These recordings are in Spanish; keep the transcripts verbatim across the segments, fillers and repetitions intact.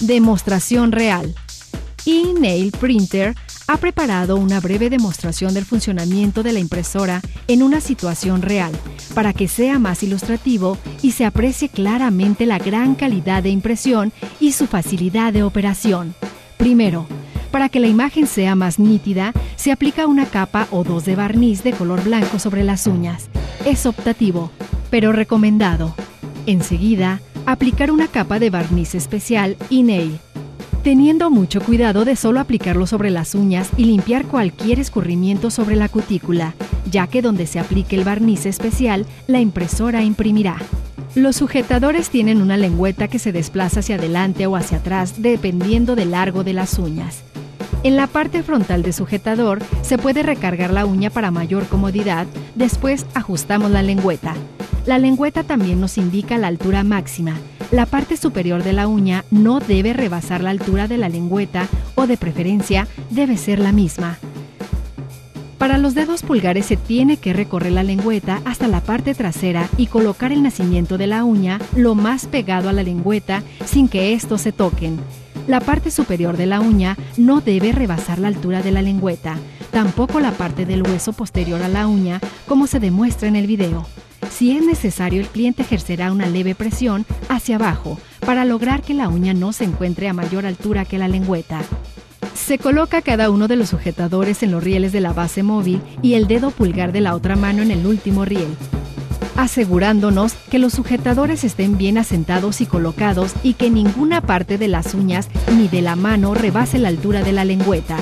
Demostración real. E-Nail Printer ha preparado una breve demostración del funcionamiento de la impresora en una situación real, para que sea más ilustrativo y se aprecie claramente la gran calidad de impresión y su facilidad de operación. Primero, para que la imagen sea más nítida, se aplica una capa o dos de barniz de color blanco sobre las uñas. Es optativo, pero recomendado. Enseguida, aplicar una capa de barniz especial E-Nail, teniendo mucho cuidado de solo aplicarlo sobre las uñas y limpiar cualquier escurrimiento sobre la cutícula, ya que donde se aplique el barniz especial, la impresora imprimirá. Los sujetadores tienen una lengüeta que se desplaza hacia adelante o hacia atrás dependiendo del largo de las uñas. En la parte frontal del sujetador se puede recargar la uña para mayor comodidad, después ajustamos la lengüeta. La lengüeta también nos indica la altura máxima. La parte superior de la uña no debe rebasar la altura de la lengüeta o, de preferencia, debe ser la misma. Para los dedos pulgares se tiene que recorrer la lengüeta hasta la parte trasera y colocar el nacimiento de la uña lo más pegado a la lengüeta sin que estos se toquen. La parte superior de la uña no debe rebasar la altura de la lengüeta, tampoco la parte del hueso posterior a la uña, como se demuestra en el video. Si es necesario, el cliente ejercerá una leve presión hacia abajo para lograr que la uña no se encuentre a mayor altura que la lengüeta. Se coloca cada uno de los sujetadores en los rieles de la base móvil y el dedo pulgar de la otra mano en el último riel, asegurándonos que los sujetadores estén bien asentados y colocados y que ninguna parte de las uñas ni de la mano rebase la altura de la lengüeta.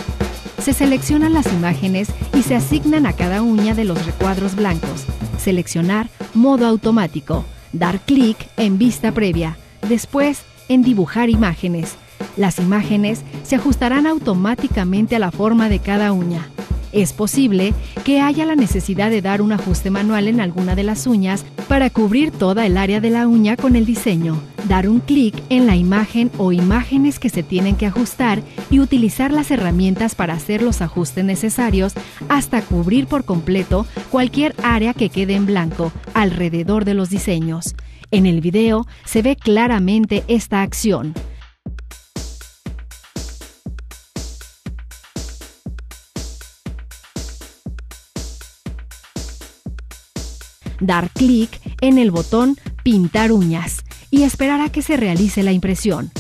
Se seleccionan las imágenes y se asignan a cada uña de los recuadros blancos. Seleccionar modo automático, dar clic en vista previa, después en dibujar imágenes. Las imágenes se ajustarán automáticamente a la forma de cada uña. Es posible que haya la necesidad de dar un ajuste manual en alguna de las uñas para cubrir toda el área de la uña con el diseño, dar un clic en la imagen o imágenes que se tienen que ajustar y utilizar las herramientas para hacer los ajustes necesarios hasta cubrir por completo cualquier área que quede en blanco alrededor de los diseños. En el video se ve claramente esta acción. Dar clic en el botón Pintar uñas y esperar a que se realice la impresión.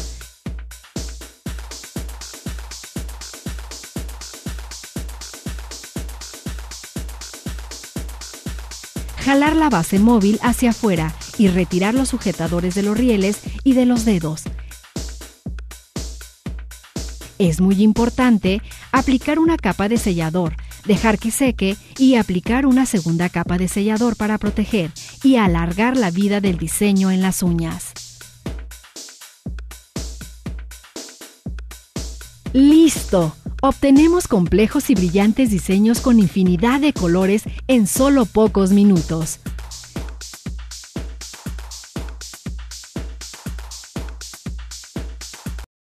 Jalar la base móvil hacia afuera y retirar los sujetadores de los rieles y de los dedos. Es muy importante aplicar una capa de sellador, dejar que seque y aplicar una segunda capa de sellador para proteger y alargar la vida del diseño en las uñas. ¡Listo! Obtenemos complejos y brillantes diseños con infinidad de colores en solo pocos minutos.